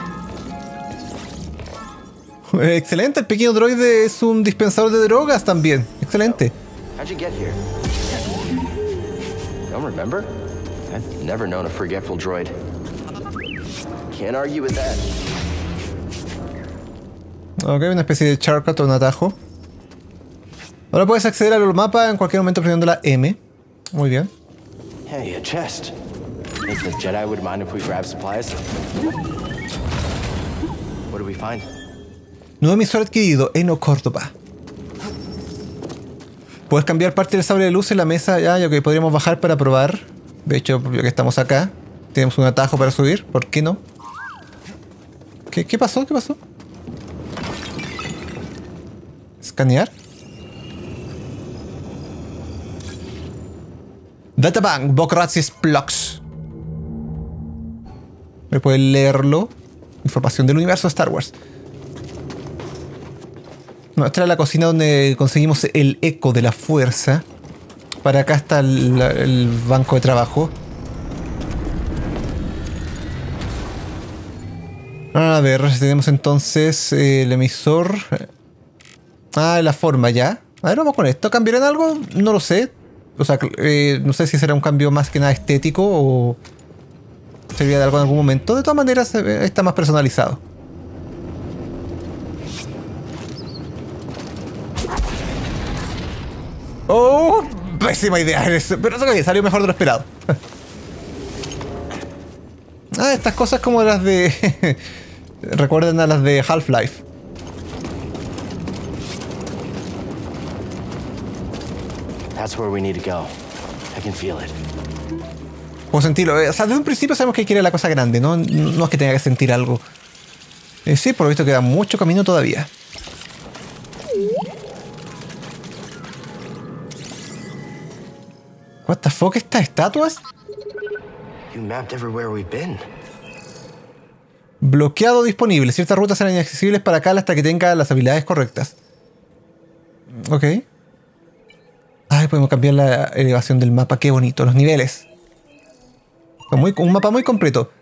Excelente, el pequeño droide es un dispensador de drogas también. Excelente. How'd you get here? Don't remember? I've never known a forgetful droid. Can't argue with that. Okay, una especie de shortcut o un atajo. Ahora puedes acceder al mapa en cualquier momento presionando la M. Muy bien. Hey, a chest. Think the Jedi would mind if we grab supplies? What do we find? Nuevo emisor adquirido, Eno Córdoba. Puedes cambiar parte del sable de luz en la mesa. Ya, ya que podríamos bajar para probar. De hecho, ya que estamos acá, tenemos un atajo para subir. ¿Por qué no? ¿Qué, qué pasó? ¿Qué pasó? ¿Escanear? Databank, Bokratis Plox. Puedes leerlo. Información del universo de Star Wars. No, esta era la cocina donde conseguimos el eco de la fuerza. Para acá está el, el banco de trabajo. A ver, tenemos entonces el emisor. Ah, la forma ya. A ver, vamos con esto. ¿Cambiarán algo? No lo sé. O sea, eh, no sé si será un cambio más que nada estético o... sería de algo en algún momento. De todas maneras está más personalizado. Oh, pésima idea. Pero eso que salió mejor de lo esperado. Ah, estas cosas como las de... recuerden a las de Half-Life. That's where we need to go. I can feel it. O sentirlo. O sea, desde un principio sabemos que quiere la cosa grande, ¿no? No es que tenga que sentir algo. Eh, sí, por lo visto queda mucho camino todavía. What the fuck, estas estatuas. Bloqueado disponible. Ciertas rutas serán inaccesibles para Cal hasta que tenga las habilidades correctas. Ok. Ay, podemos cambiar la elevación del mapa. Qué bonito. Los niveles. Muy, un mapa muy completo.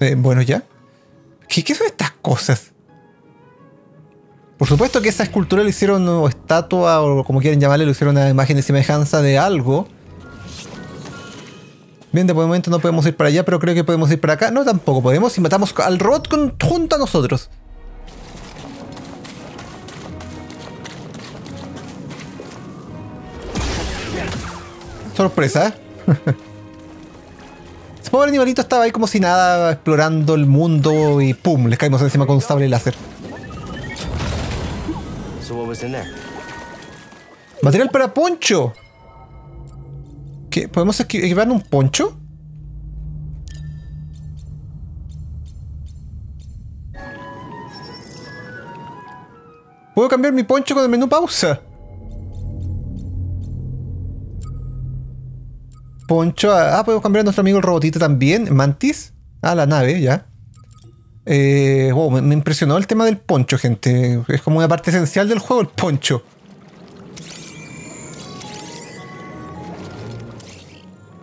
Eh, bueno, ya. ¿Qué, ¿Qué son estas cosas? Por supuesto que esa escultura le hicieron, o estatua, o como quieran llamarle, le hicieron una imagen de semejanza de algo. Bien, de momento no podemos ir para allá, pero creo que podemos ir para acá. No, tampoco podemos. Si matamos al robot con, junto a nosotros. sorpresa. Ese pobre animalito estaba ahí como si nada, explorando el mundo y pum, les caímos encima con un sable láser. Material para poncho. ¿Qué? ¿Podemos equipar un poncho? ¿Puedo cambiar mi poncho con el menú pausa? Poncho, ah, podemos cambiar a nuestro amigo el robotito también, Mantis. Ah, la nave, ya. Eh, wow, me, me impresionó el tema del poncho, gente. Es como una parte esencial del juego, el poncho.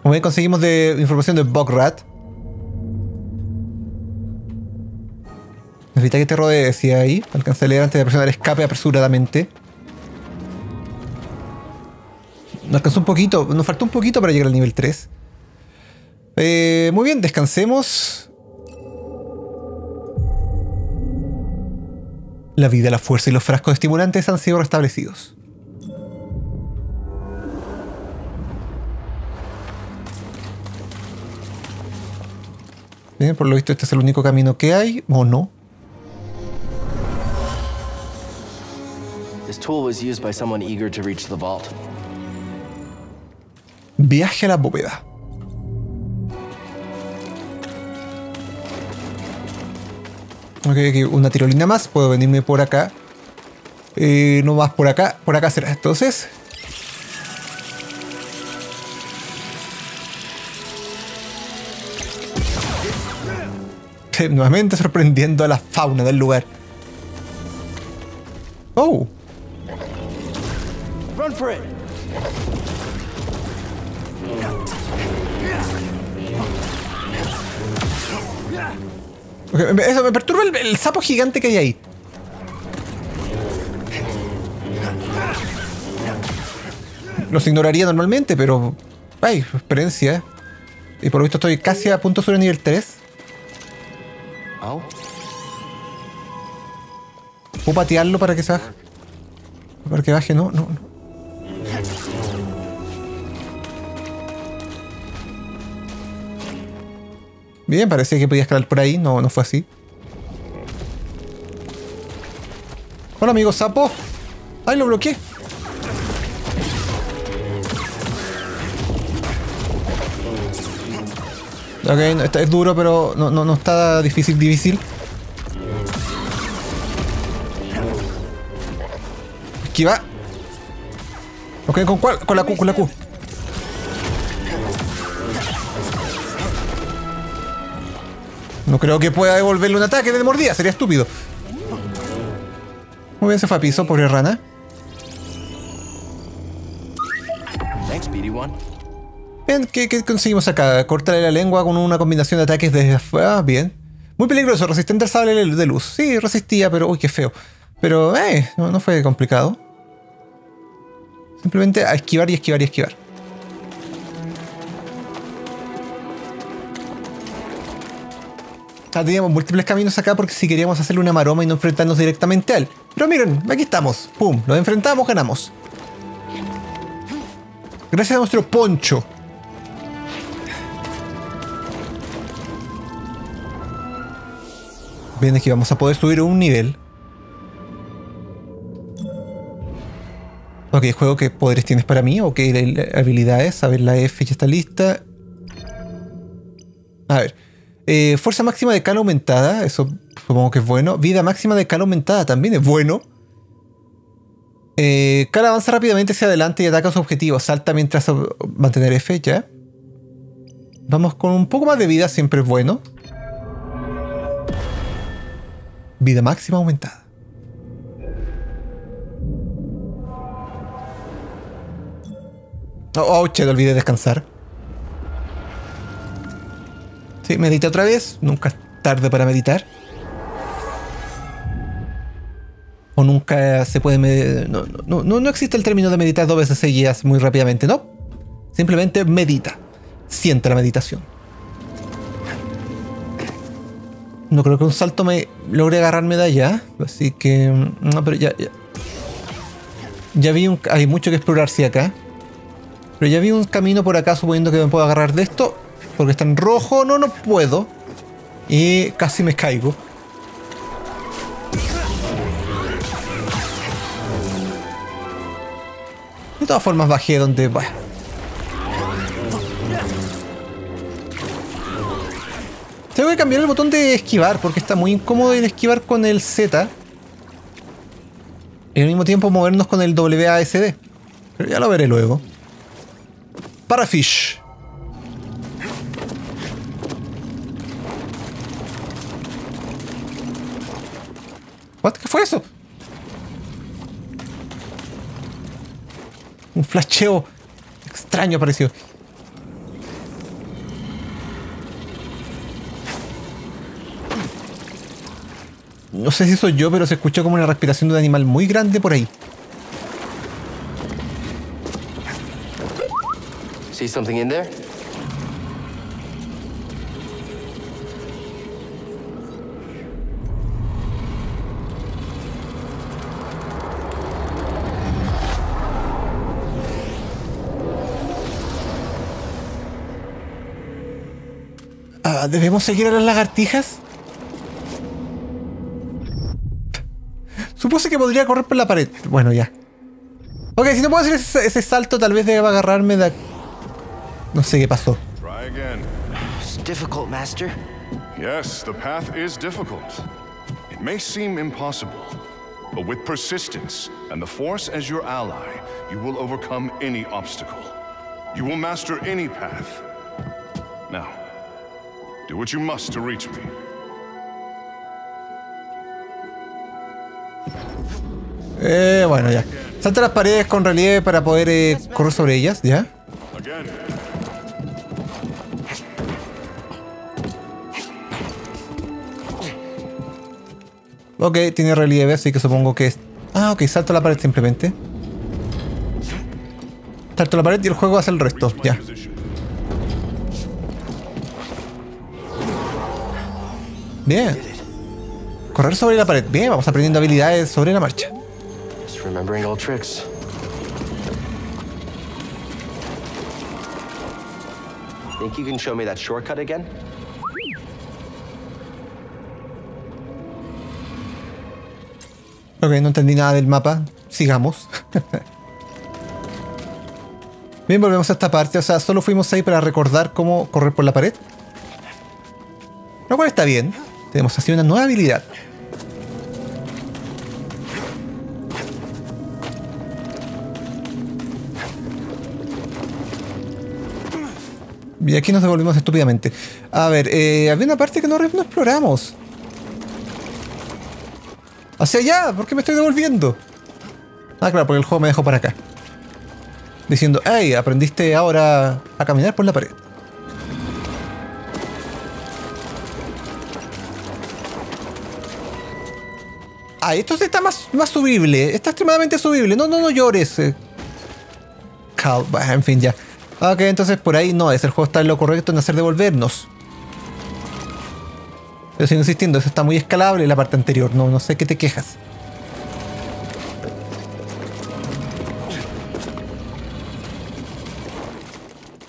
Como bien conseguimos de información de Bograt. Evita que te rodee, decía ahí. Alcanza a leer antes de presionar escape apresuradamente. Nos alcanzó un poquito, nos faltó un poquito para llegar al nivel tres. Eh, muy bien, descansemos. La vida, la fuerza y los frascos estimulantes han sido restablecidos. Bien, por lo visto este es el único camino que hay, ¿o no? This tool was used by someone eager to reach the vault. Viaje a la bóveda. Ok, aquí una tirolina más. Puedo venirme por acá. Eh, no más por acá. Por acá será. Entonces... nuevamente sorprendiendo a la fauna del lugar. Oh. Run for it. Okay, eso me perturba el, el sapo gigante que hay ahí. Los ignoraría normalmente, pero... ay, experiencia. Y por lo visto estoy casi a punto sobre el nivel tres. Oh. ¿Puedo patearlo para que se baje? Para que baje, no, no, no. Bien, parecía que podía escalar por ahí, no, no fue así. Hola amigo sapo. ¡Ay, lo bloqueé! Ok, no, está, es duro, pero no, no, no está difícil, difícil. Esquiva. Ok, ¿con cuál? Con la Q, con la Q. No creo que pueda devolverle un ataque de mordida, sería estúpido. Muy bien, se fue a piso, pobre rana. Gracias, B D uno. Bien, ¿qué, ¿qué conseguimos acá? Cortarle la lengua con una combinación de ataques de... ah, bien. Muy peligroso, resistente al sable de luz. Sí, resistía, pero... uy, qué feo. Pero, eh, no, no fue complicado. Simplemente a esquivar y esquivar y esquivar. Ah, teníamos múltiples caminos acá porque si queríamos hacerle una maroma y no enfrentarnos directamente a él. Pero miren, aquí estamos. Pum, lo enfrentamos, ganamos. Gracias a nuestro poncho. Bien, aquí vamos a poder subir un nivel. Ok, juego, ¿qué poderes tienes para mí? Ok, habilidades, a ver, la F ya está lista. A ver, eh, fuerza máxima de cal aumentada, eso supongo que es bueno. Vida máxima de cal aumentada también es bueno. Eh, cal avanza rápidamente hacia adelante y ataca a su objetivo. Salta mientras mantener F, ya. Vamos con un poco más de vida, siempre es bueno. Vida máxima aumentada. Oh, oh, che, te olvidé descansar. Sí, medita otra vez. Nunca es tarde para meditar. O nunca se puede meditar. No, no, no, no existe el término de meditar dos veces seguidas muy rápidamente, ¿no? Simplemente medita. Siente la meditación. No creo que un salto me logre agarrarme de allá. Así que... no, pero ya... Ya, ya vi un... hay mucho que explorar, sí, acá. Pero ya vi un camino por acá, suponiendo que me puedo agarrar de esto. Porque está en rojo. No, no puedo. Y casi me caigo. De todas formas bajé donde... Bueno. Tengo que cambiar el botón de esquivar, porque está muy incómodo el esquivar con el Z. Y al mismo tiempo movernos con el W A S D. Pero ya lo veré luego. Para Fish. What? ¿Qué fue eso? Un flasheo extraño apareció. No sé si soy yo, pero se escuchó como una respiración de un animal muy grande por ahí. ¿Ves algo ahí? ¿Debemos seguir a las lagartijas? Supuse que podría correr por la pared. Bueno, ya. Ok, si no puedo hacer ese, ese salto, tal vez deba agarrarme de... No sé qué pasó. It's difficult, master. Yes, the path is difficult. It may seem impossible, but with persistence and the force as your ally, you will overcome any obstacle. You will master any path. Now, do what you must to reach me. Eh, bueno, ya. Salta las paredes con relieve para poder eh, correr sobre ellas, ¿ya? Ok, tiene relieve, así que supongo que es... Ah, ok, salto a la pared simplemente. Salto a la pared y el juego hace el resto, ya. Bien. Correr sobre la pared. Bien, vamos aprendiendo habilidades sobre la marcha. Ok, no entendí nada del mapa. Sigamos. Bien, volvemos a esta parte. O sea, solo fuimos ahí para recordar cómo correr por la pared. Lo cual está bien. Tenemos así una nueva habilidad. Y aquí nos devolvimos estúpidamente. A ver, eh, había una parte que no, no exploramos. ¡Hacia allá! ¿Por qué me estoy devolviendo? Ah, claro, porque el juego me dejó para acá. Diciendo, ¡hey! Aprendiste ahora a caminar por la pared. Ah, esto está más, más subible. Está extremadamente subible. No, no, no llores. Cal, en fin, ya. Ok, entonces por ahí no es. El juego está en lo correcto en hacer devolvernos. Pero sigo insistiendo, eso está muy escalable la parte anterior. No, no sé qué te quejas.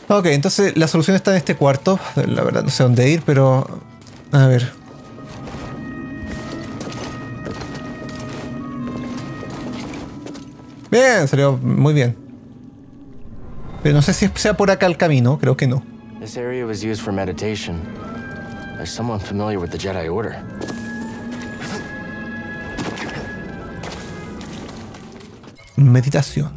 Ok, entonces la solución está en este cuarto. La verdad no sé dónde ir, pero... A ver... Bien, salió muy bien. Pero no sé si sea por acá el camino, creo que no. Esta área fue usada para meditación. Hay alguien familiar con la Jedi Order. Meditación.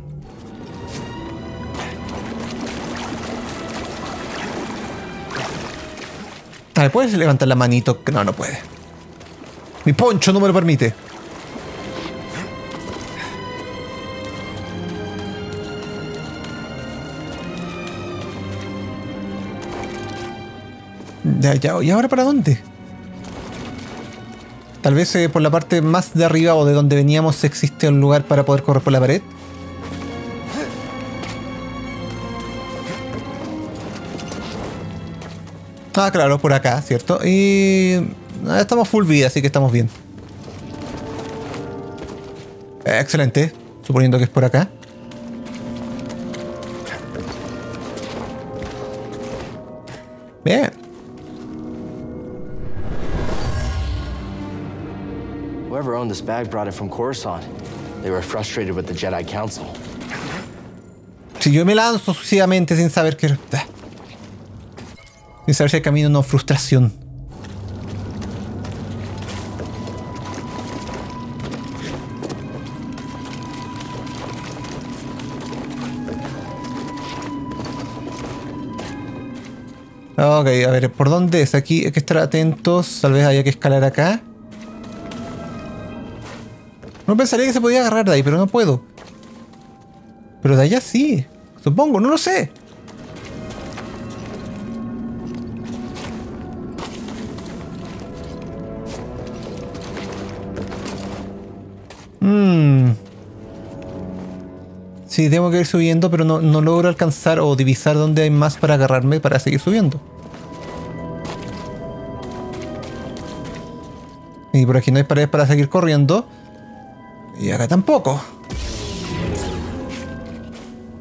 Ah, ¿puedes levantar la manito? No, no puede. Mi poncho no me lo permite. Ya, ya, ¿y ahora para dónde? Tal vez eh, por la parte más de arriba o de donde veníamos existe un lugar para poder correr por la pared. Ah, claro, por acá, ¿cierto? Y... estamos full vida, así que estamos bien. Excelente, suponiendo que es por acá. Bien. Whoever owned this bag brought it from Coruscant. They were frustrated with the Jedi Council. Si yo me lanzo suicidamente sin saber que... sin saber si hay camino o no, frustración. Ok, a ver, ¿por dónde es? Aquí hay que estar atentos, tal vez haya que escalar acá. No pensaría que se podía agarrar de ahí, pero no puedo. Pero de allá sí, supongo, no lo sé. Mmm. Sí, tengo que ir subiendo, pero no, no logro alcanzar o divisar dónde hay más para agarrarme para seguir subiendo. Y por aquí no hay paredes para seguir corriendo. Y acá tampoco.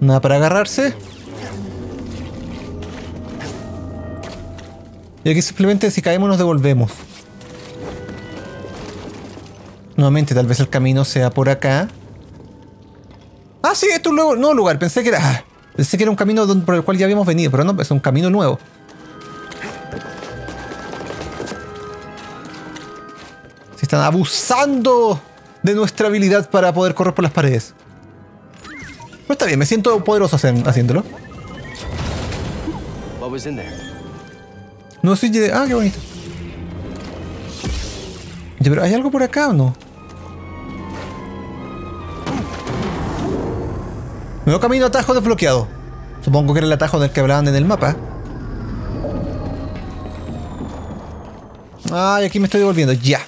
Nada para agarrarse. Y aquí simplemente si caemos nos devolvemos. Nuevamente, tal vez el camino sea por acá. Ah, sí, esto es un nuevo, nuevo lugar. Pensé que era... Ah, pensé que era un camino donde, por el cual ya habíamos venido, pero no, es un camino nuevo. Se están abusando de nuestra habilidad para poder correr por las paredes. Pero está bien, me siento poderoso haciéndolo. No soy Jedi. Ah, qué bonito. ¿Pero hay algo por acá o no? Nuevo camino, atajo desbloqueado. Supongo que era el atajo del que hablaban en el mapa. Ay, aquí me estoy devolviendo. Ya.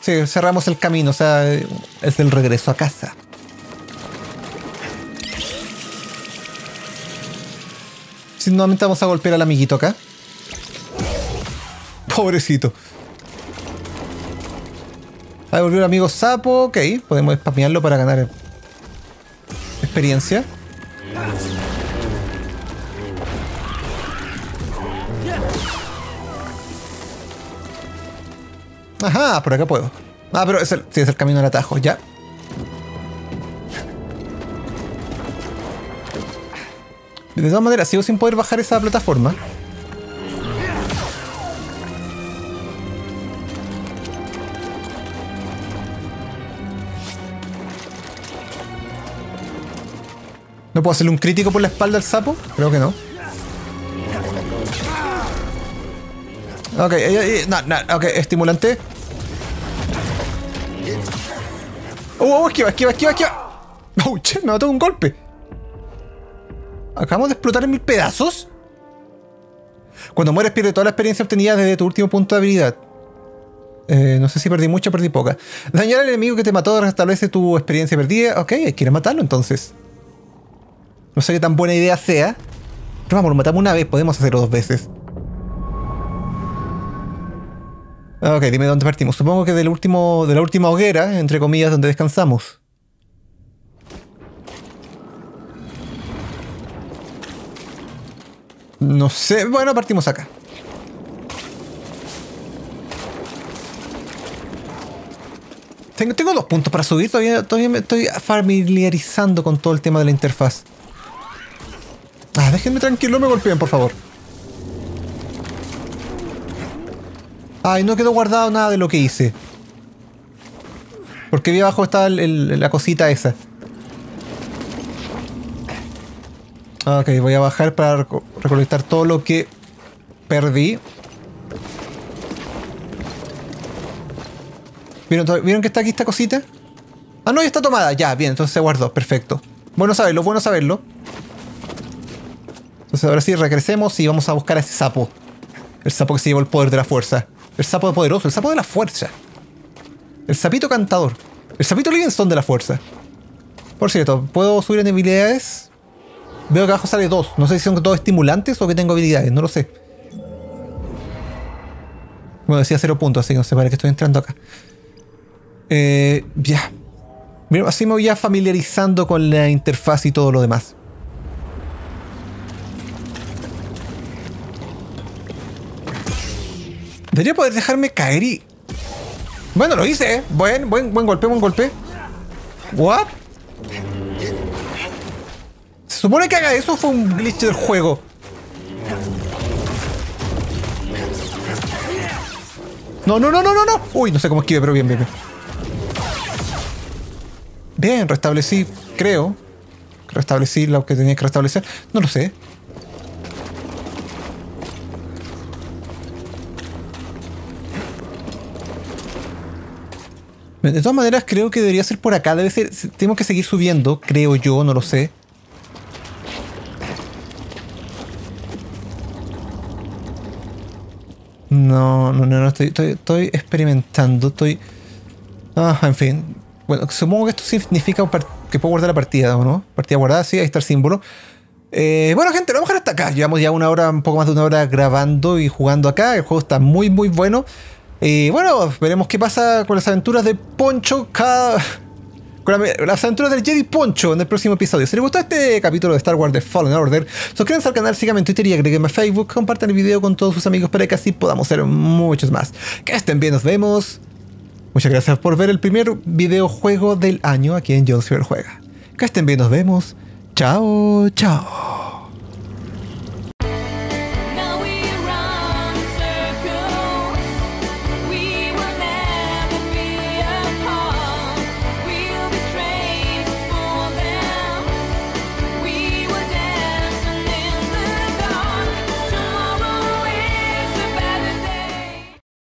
Sí, cerramos el camino, o sea, es el regreso a casa. Si sí, nuevamente vamos a golpear al amiguito acá. Pobrecito. Ah, volvió el amigo sapo. Ok, podemos spamearlo para ganar experiencia. Ajá, por acá puedo. Ah, pero es el, sí, es el camino al atajo, ya. De todas maneras, sigo sin poder bajar esa plataforma. ¿No puedo hacerle un crítico por la espalda al sapo? Creo que no. Ok, eh, eh, no, no, ok, estimulante. Oh, oh, esquiva, esquiva, esquiva, esquiva. Oh, che, me mató un golpe. ¿Acabamos de explotar en mil pedazos? Cuando mueres pierde toda la experiencia obtenida desde tu último punto de habilidad. Eh, no sé si perdí mucha o perdí poca. Dañar al enemigo que te mató restablece tu experiencia perdida. Ok, ¿quieres matarlo entonces? No sé qué tan buena idea sea. Pero vamos, lo matamos una vez, podemos hacerlo dos veces. Ok, dime dónde partimos. Supongo que del último, de la última hoguera, entre comillas, donde descansamos. No sé, bueno, partimos acá. Tengo, tengo dos puntos para subir, todavía, todavía me estoy familiarizando con todo el tema de la interfaz. Ah, déjenme tranquilo, no me golpeen, por favor. Ay, no quedó guardado nada de lo que hice. Porque vi abajo estaba el, el, la cosita esa. Ok, voy a bajar para reco recolectar todo lo que perdí. ¿Vieron, ¿Vieron que está aquí esta cosita? Ah, no, ya está tomada. Ya, bien, entonces se guardó. Perfecto. Bueno saberlo, bueno saberlo. Entonces ahora sí, regresemos y vamos a buscar a ese sapo. El sapo que se llevó el poder de la fuerza. El sapo poderoso, el sapo de la fuerza. El sapito cantador. El sapito Livingston de la fuerza. Por cierto, ¿puedo subir en habilidades? Veo que abajo sale dos. No sé si son todos estimulantes o que tengo habilidades. No lo sé. Bueno, decía cero puntos, así que no sé para qué estoy entrando acá. Eh, ya. Mira, así me voy ya familiarizando con la interfaz y todo lo demás. Debería poder dejarme caer y... Bueno, lo hice, ¿eh? Buen, buen, buen golpe, buen golpe. ¿What? ¿Se supone que haga eso o fue un glitch del juego? No, no, no, no, no, no. Uy, no sé cómo esquive, pero bien, bien, bien. Bien, restablecí, creo. Restablecí lo que tenía que restablecer. No lo sé. De todas maneras, creo que debería ser por acá. Debe ser... Tenemos que seguir subiendo, creo yo, no lo sé. No, no, no, no. Estoy, estoy, estoy experimentando, estoy... Ah, en fin. Bueno, supongo que esto significa que puedo guardar la partida, ¿o no? Partida guardada, sí, ahí está el símbolo. Eh, bueno, gente, lo vamos a dejar hasta acá. Llevamos ya una hora, un poco más de una hora grabando y jugando acá. El juego está muy, muy bueno. Y bueno, veremos qué pasa con las aventuras de Poncho cada... Con la, las aventuras del Jedi Poncho en el próximo episodio. Si les gustó este capítulo de Star Wars The Fallen Order, suscríbanse al canal, síganme en Twitter y agréguenme a Facebook. Compartan el video con todos sus amigos para que así podamos ser muchos más. Que estén bien, nos vemos. Muchas gracias por ver el primer videojuego del año aquí en John Silver Juega. Que estén bien, nos vemos. Chao, chao.